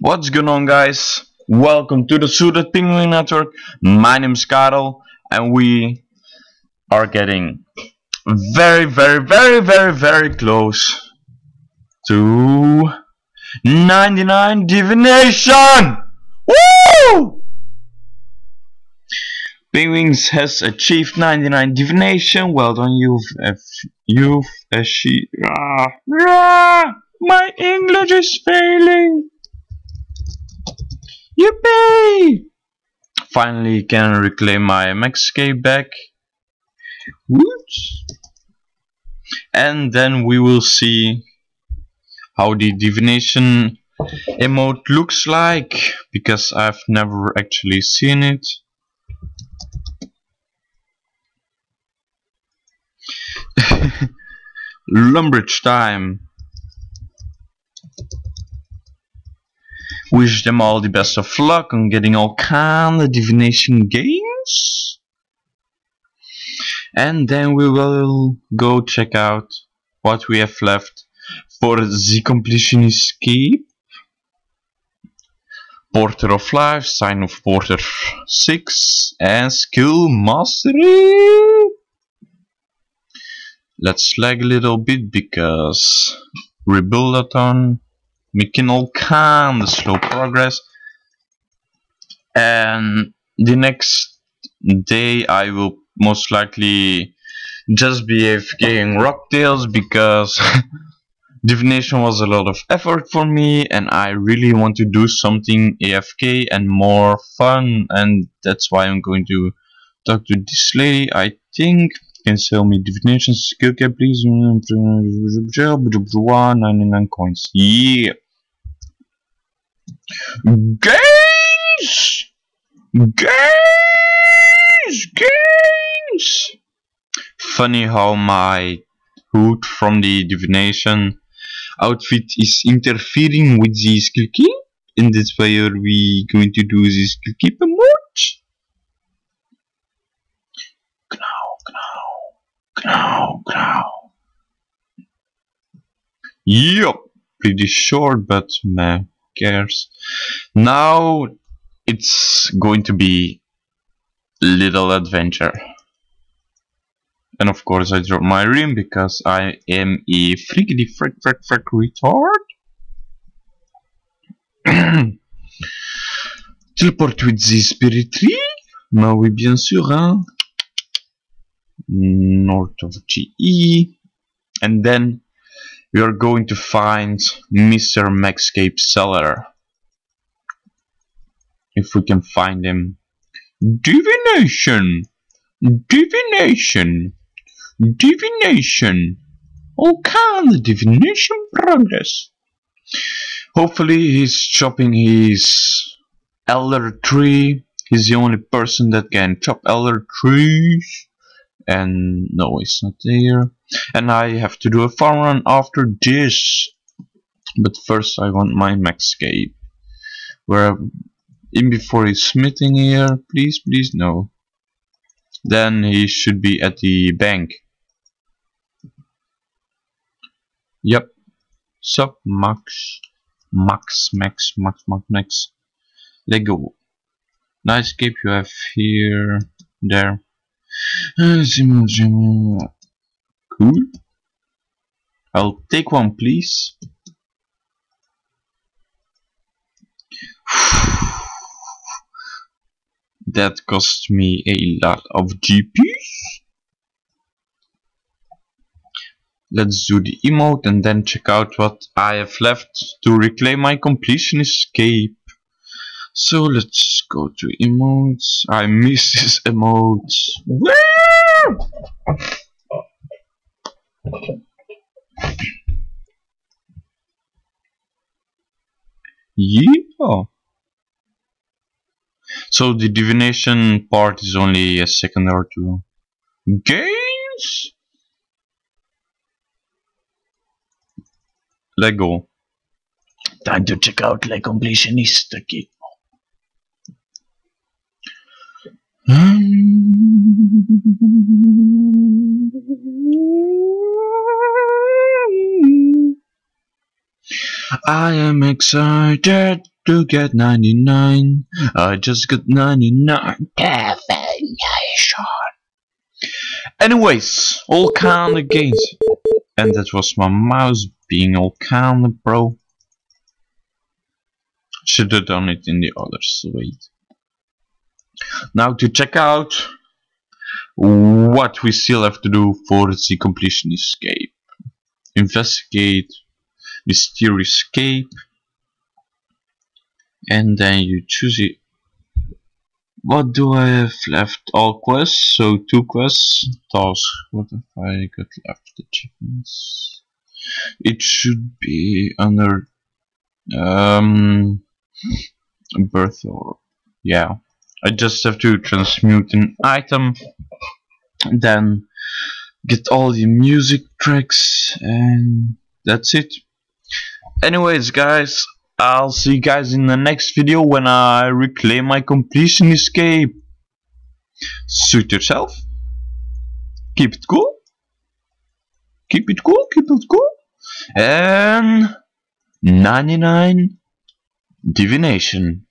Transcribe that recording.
What's going on, guys? Welcome to the Suited Penguin Network. My name is Karel, and we are getting very close to 99 Divination! Woo! Penguins has achieved 99 Divination. Well done, you've achieved. My English is failing. Yippee! Finally can reclaim my Max Cape back. Whoops. And then we will see how the divination emote looks like, because I've never actually seen it. Lumbridge time. Wish them all the best of luck on getting all kind of divination games. And then we will go check out what we have left for the completionist keep. Porter of Life, Sign of Porter 6, and Skill Mastery. Let's lag a little bit because Rebuildathon making all kind of slow progress, and the next day I will most likely just be AFKing Rocktails because divination was a lot of effort for me, and I really want to do something AFK and more fun, and that's why I'm going to talk to this lady, I think. Can sell me divination skill cap, please. 99 coins. Yeah. Gains. Funny how my hood from the divination outfit is interfering with the skill key, and that's why are we going to do the skill keep emote. Now. Yup, pretty short, but meh, cares. Now it's going to be little adventure, and of course I drop my rim because I am a freaky freak retard. Teleport with the spirit tree. Mais oui, bien sûr, hein. North of GE, and then we are going to find Mr. Max Cape Cellar if we can find him. Divination, all kind of divination progress. Hopefully he's chopping his elder tree. He's the only person that can chop elder trees. And no, it's not there. And I have to do a farm run after this. But first I want my Max Cape. Where in before he's smithing here. Please, no. Then he should be at the bank. Yep. Sup, Max. Max. Let go. Nice cape you have here. There. Cool. I'll take one, please. That cost me a lot of GPs. Let's do the emote and then check out what I have left to reclaim my completion escape. So let's go to emotes. I miss this emote. Woo! Yeah. So the divination part is only a second or two. Games. Lego. Time to check out like completionist key. I am excited to get 99. I just got 99. Divination. Anyways, all kind of games. And that was my mouse being all kind of bro. Should have done it in the other suite. Now to check out what we still have to do for the completion escape. Investigate mysterious escape, and then you choose it. What do I have left? All quests, so 2 quests, tasks. What have I got left? Achievements. It should be under birth orb. Yeah, I just have to transmute an item, then get all the music tracks, and that's it. Anyways, guys, I'll see you guys in the next video when I reclaim my completion escape. Suit yourself. Keep it cool. Keep it cool, keep it cool. And 99 Divination.